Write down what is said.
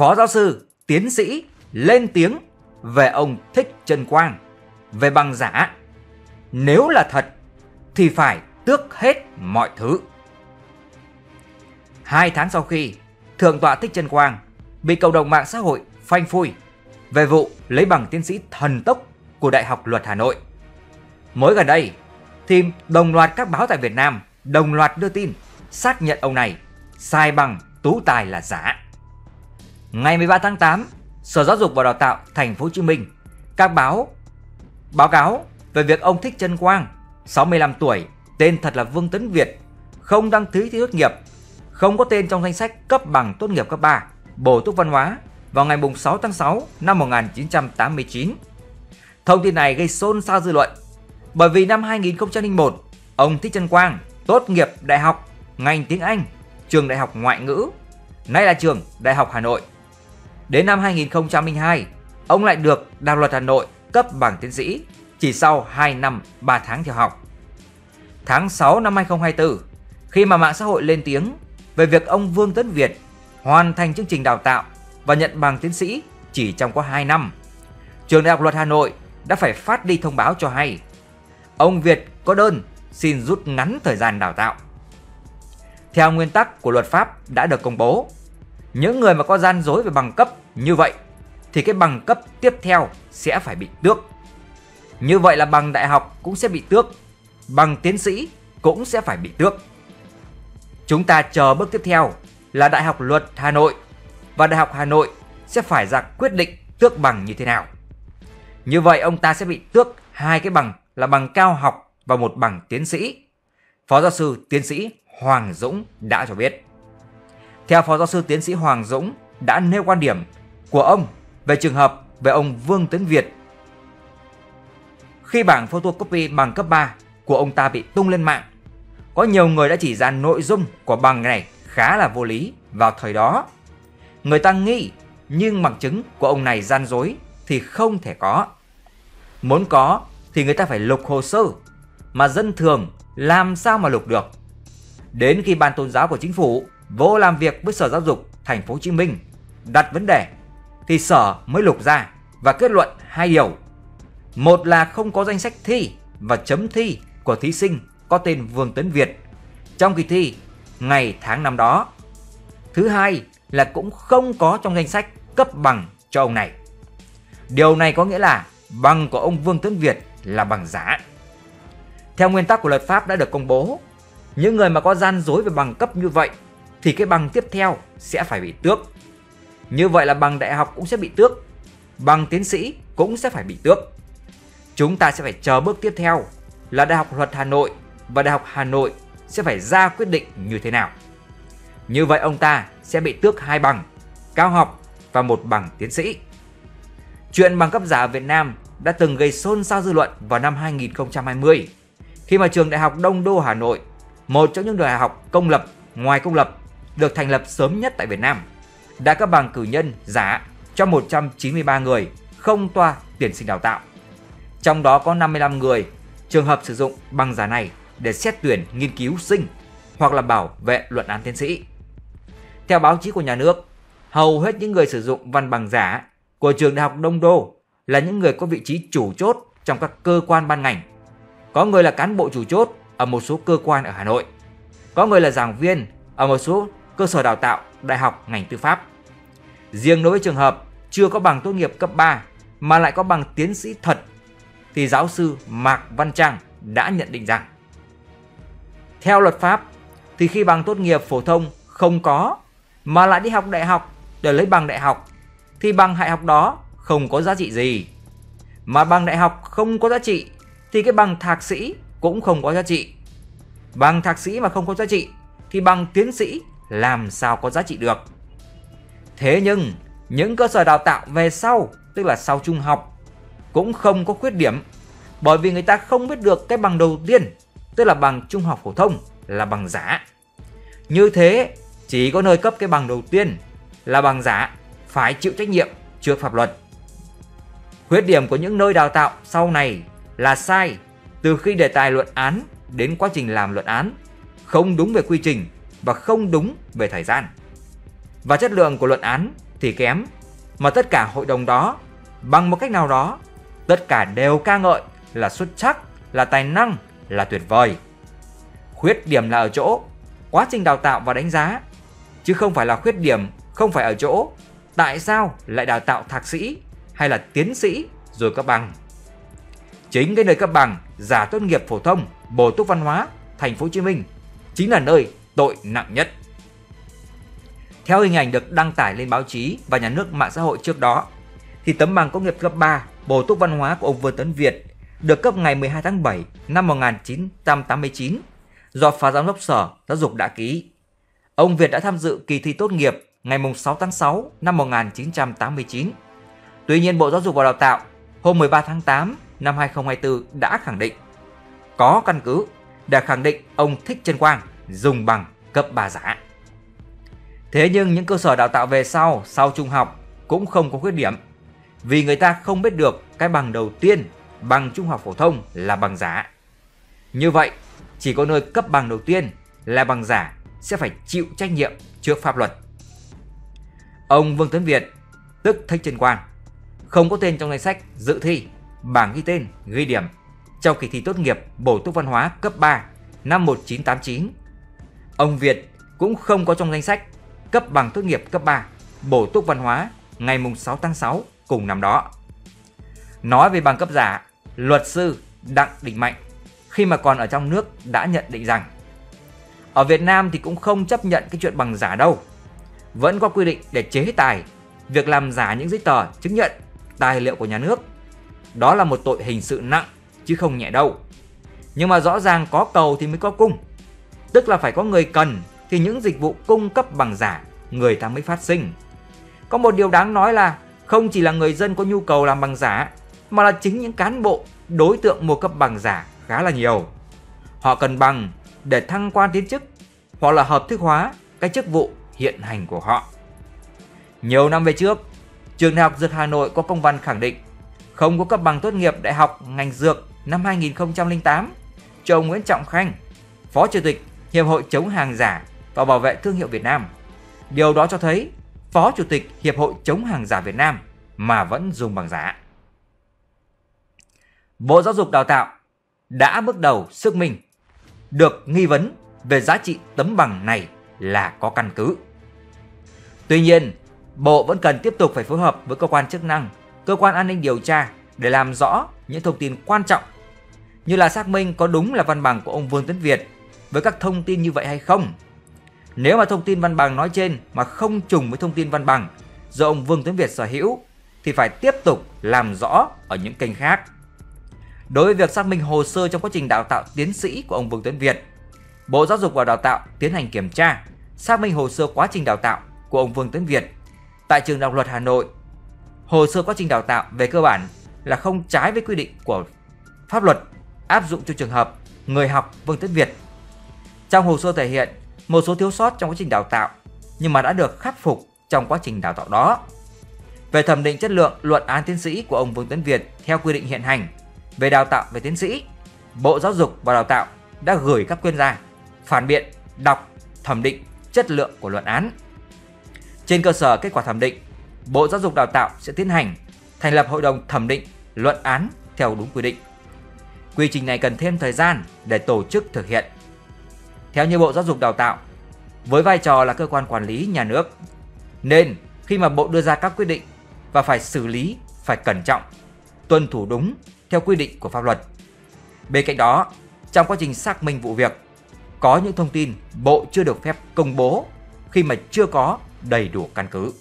Phó giáo sư, tiến sĩ lên tiếng về ông Thích Chân Quang về bằng giả. Nếu là thật thì phải tước hết mọi thứ. 2 tháng sau khi Thượng tọa Thích Chân Quang bị cộng đồng mạng xã hội phanh phui về vụ lấy bằng tiến sĩ thần tốc của Đại học Luật Hà Nội. Mới gần đây thì đồng loạt các báo tại Việt Nam đồng loạt đưa tin xác nhận ông này sai bằng tú tài là giả. Ngày 13 tháng 8, Sở Giáo dục và Đào tạo Thành phố Hồ Chí Minh các báo cáo về việc ông Thích Chân Quang, 65 tuổi, tên thật là Vương Tấn Việt, không đăng ký thi tốt nghiệp, không có tên trong danh sách cấp bằng tốt nghiệp cấp 3 bổ túc văn hóa vào ngày 6 tháng 6 năm 1989. Thông tin này gây xôn xao dư luận bởi vì năm 2001, ông Thích Chân Quang tốt nghiệp đại học ngành tiếng Anh, Trường Đại học Ngoại ngữ, nay là Trường Đại học Hà Nội. Đến năm 2002, ông lại được Đại học Luật Hà Nội cấp bằng tiến sĩ chỉ sau 2 năm 3 tháng theo học. Tháng 6 năm 2024, khi mà mạng xã hội lên tiếng về việc ông Vương Tấn Việt hoàn thành chương trình đào tạo và nhận bằng tiến sĩ chỉ trong có 2 năm, Trường Đại học Luật Hà Nội đã phải phát đi thông báo cho hay ông Việt có đơn xin rút ngắn thời gian đào tạo. Theo nguyên tắc của luật pháp đã được công bố, những người mà có gian dối về bằng cấp như vậy thì cái bằng cấp tiếp theo sẽ phải bị tước. Như vậy là bằng đại học cũng sẽ bị tước, bằng tiến sĩ cũng sẽ phải bị tước. Chúng ta chờ bước tiếp theo là Đại học Luật Hà Nội và Đại học Hà Nội sẽ phải ra quyết định tước bằng như thế nào. Như vậy ông ta sẽ bị tước 2 cái bằng là bằng cao học và một bằng tiến sĩ. Phó giáo sư tiến sĩ Hoàng Dũng đã cho biết. Theo Phó giáo sư tiến sĩ Hoàng Dũng đã nêu quan điểm của ông về trường hợp về ông Vương Tấn Việt. Khi bảng photocopy bằng cấp 3 của ông ta bị tung lên mạng, có nhiều người đã chỉ ra nội dung của bằng này khá là vô lý vào thời đó. Người ta nghi nhưng bằng chứng của ông này gian dối thì không thể có. Muốn có thì người ta phải lục hồ sơ, mà dân thường làm sao mà lục được. Đến khi Ban Tôn giáo của Chính phủ vô làm việc với Sở Giáo dục Thành phố Hồ Chí Minh đặt vấn đề thì Sở mới lục ra và kết luận 2 điều. Một là không có danh sách thi và chấm thi của thí sinh có tên Vương Tấn Việt trong kỳ thi ngày tháng năm đó. Thứ hai là cũng không có trong danh sách cấp bằng cho ông này. Điều này có nghĩa là bằng của ông Vương Tấn Việt là bằng giả. Theo nguyên tắc của luật pháp đã được công bố, những người mà có gian dối về bằng cấp như vậy thì cái bằng tiếp theo sẽ phải bị tước. Như vậy là bằng đại học cũng sẽ bị tước, bằng tiến sĩ cũng sẽ phải bị tước. Chúng ta sẽ phải chờ bước tiếp theo là Đại học Luật Hà Nội và Đại học Hà Nội sẽ phải ra quyết định như thế nào. Như vậy ông ta sẽ bị tước 2 bằng, cao học và 1 bằng tiến sĩ. Chuyện bằng cấp giả ở Việt Nam đã từng gây xôn xao dư luận vào năm 2020 khi mà Trường Đại học Đông Đô Hà Nội, một trong những đại học công lập, ngoài công lập được thành lập sớm nhất tại Việt Nam, đã cấp bằng cử nhân giả cho 193 người không toa tuyển sinh đào tạo. Trong đó có 55 người trường hợp sử dụng bằng giả này để xét tuyển nghiên cứu sinh hoặc là bảo vệ luận án tiến sĩ. Theo báo chí của nhà nước, hầu hết những người sử dụng văn bằng giả của Trường Đại học Đông Đô là những người có vị trí chủ chốt trong các cơ quan ban ngành. Có người là cán bộ chủ chốt ở một số cơ quan ở Hà Nội. Có người là giảng viên ở một số cơ sở đào tạo, đại học ngành tư pháp. Riêng đối với trường hợp chưa có bằng tốt nghiệp cấp 3 mà lại có bằng tiến sĩ thật thì giáo sư Mạc Văn Trang đã nhận định rằng theo luật pháp thì khi bằng tốt nghiệp phổ thông không có mà lại đi học đại học để lấy bằng đại học thì bằng đại học đó không có giá trị gì. Mà bằng đại học không có giá trị thì cái bằng thạc sĩ cũng không có giá trị. Bằng thạc sĩ mà không có giá trị thì bằng tiến sĩ làm sao có giá trị được. Thế nhưng những cơ sở đào tạo về sau, tức là sau trung học, cũng không có khuyết điểm bởi vì người ta không biết được cái bằng đầu tiên, tức là bằng trung học phổ thông là bằng giả. Như thế chỉ có nơi cấp cái bằng đầu tiên là bằng giả phải chịu trách nhiệm trước pháp luật. Khuyết điểm của những nơi đào tạo sau này là sai từ khi đề tài luận án đến quá trình làm luận án, không đúng về quy trình và không đúng về thời gian. Và chất lượng của luận án thì kém, mà tất cả hội đồng đó, bằng một cách nào đó, tất cả đều ca ngợi là xuất sắc, là tài năng, là tuyệt vời. Khuyết điểm là ở chỗ quá trình đào tạo và đánh giá, chứ không phải là khuyết điểm, không phải ở chỗ tại sao lại đào tạo thạc sĩ hay là tiến sĩ rồi cấp bằng. Chính cái nơi cấp bằng giả tốt nghiệp phổ thông Bổ túc Văn hóa Thành phố Hồ Chí Minh chính là nơi tội nặng nhất. Theo hình ảnh được đăng tải lên báo chí và nhà nước mạng xã hội trước đó, thì tấm bằng tốt nghiệp cấp 3 Bổ túc Văn hóa của ông Vương Tấn Việt được cấp ngày 12 tháng 7 năm 1989 do Phó Giám đốc Sở Giáo dục đã ký. Ông Việt đã tham dự kỳ thi tốt nghiệp ngày 6 tháng 6 năm 1989. Tuy nhiên, Bộ Giáo dục và Đào tạo hôm 13 tháng 8 năm 2024 đã khẳng định có căn cứ để khẳng định ông Thích Chân Quang dùng bằng cấp 3 giả. Thế nhưng những cơ sở đào tạo về sau trung học cũng không có khuyết điểm, vì người ta không biết được cái bằng đầu tiên, bằng trung học phổ thông, là bằng giả. Như vậy, chỉ có nơi cấp bằng đầu tiên là bằng giả sẽ phải chịu trách nhiệm trước pháp luật. Ông Vương Tấn Việt, tức Thích Chân Quang, không có tên trong danh sách dự thi, bảng ghi tên, ghi điểm trong kỳ thi tốt nghiệp Bổ túc Văn hóa cấp 3 năm 1989. Ông Việt cũng không có trong danh sách cấp bằng tốt nghiệp cấp 3 Bổ túc Văn hóa ngày 6 tháng 6 cùng năm đó. Nói về bằng cấp giả, luật sư Đặng Đình Mạnh khi mà còn ở trong nước đã nhận định rằng ở Việt Nam thì cũng không chấp nhận cái chuyện bằng giả đâu. Vẫn có quy định để chế tài việc làm giả những giấy tờ, chứng nhận, tài liệu của nhà nước. Đó là một tội hình sự nặng chứ không nhẹ đâu. Nhưng mà rõ ràng có cầu thì mới có cung, tức là phải có người cần thì những dịch vụ cung cấp bằng giả người ta mới phát sinh. Có một điều đáng nói là không chỉ là người dân có nhu cầu làm bằng giả, mà là chính những cán bộ đối tượng mua cấp bằng giả khá là nhiều. Họ cần bằng để thăng quan tiến chức hoặc là hợp thức hóa cái chức vụ hiện hành của họ. Nhiều năm về trước, Trường Đại học Dược Hà Nội có công văn khẳng định không có cấp bằng tốt nghiệp đại học ngành dược năm 2008 cho ông Nguyễn Trọng Khanh, Phó Chủ tịch Hiệp hội chống hàng giả và bảo vệ thương hiệu Việt Nam. Điều đó cho thấy Phó Chủ tịch Hiệp hội chống hàng giả Việt Nam mà vẫn dùng bằng giả. Bộ Giáo dục Đào tạo đã bước đầu xác minh được nghi vấn về giá trị tấm bằng này là có căn cứ. Tuy nhiên, Bộ vẫn cần tiếp tục phải phối hợp với cơ quan chức năng, cơ quan an ninh điều tra để làm rõ những thông tin quan trọng, như là xác minh có đúng là văn bằng của ông Vương Tấn Việt với các thông tin như vậy hay không. Nếu mà thông tin văn bằng nói trên mà không trùng với thông tin văn bằng do ông Vương Tấn Việt sở hữu thì phải tiếp tục làm rõ ở những kênh khác. Đối với việc xác minh hồ sơ trong quá trình đào tạo tiến sĩ của ông Vương Tấn Việt, Bộ Giáo dục và Đào tạo tiến hành kiểm tra, xác minh hồ sơ quá trình đào tạo của ông Vương Tấn Việt tại Trường Đại học Luật Hà Nội. Hồ sơ quá trình đào tạo về cơ bản là không trái với quy định của pháp luật áp dụng cho trường hợp người học Vương Tấn Việt. Trong hồ sơ thể hiện một số thiếu sót trong quá trình đào tạo nhưng mà đã được khắc phục trong quá trình đào tạo đó. Về thẩm định chất lượng luận án tiến sĩ của ông Vương Tấn Việt theo quy định hiện hành về đào tạo về tiến sĩ, Bộ Giáo dục và Đào tạo đã gửi các chuyên gia phản biện, đọc, thẩm định chất lượng của luận án. Trên cơ sở kết quả thẩm định, Bộ Giáo dục Đào tạo sẽ tiến hành thành lập hội đồng thẩm định luận án theo đúng quy định. Quy trình này cần thêm thời gian để tổ chức thực hiện. Theo như Bộ Giáo dục Đào tạo, với vai trò là cơ quan quản lý nhà nước, nên khi mà Bộ đưa ra các quyết định và phải xử lý, phải cẩn trọng, tuân thủ đúng theo quy định của pháp luật. Bên cạnh đó, trong quá trình xác minh vụ việc, có những thông tin Bộ chưa được phép công bố khi mà chưa có đầy đủ căn cứ.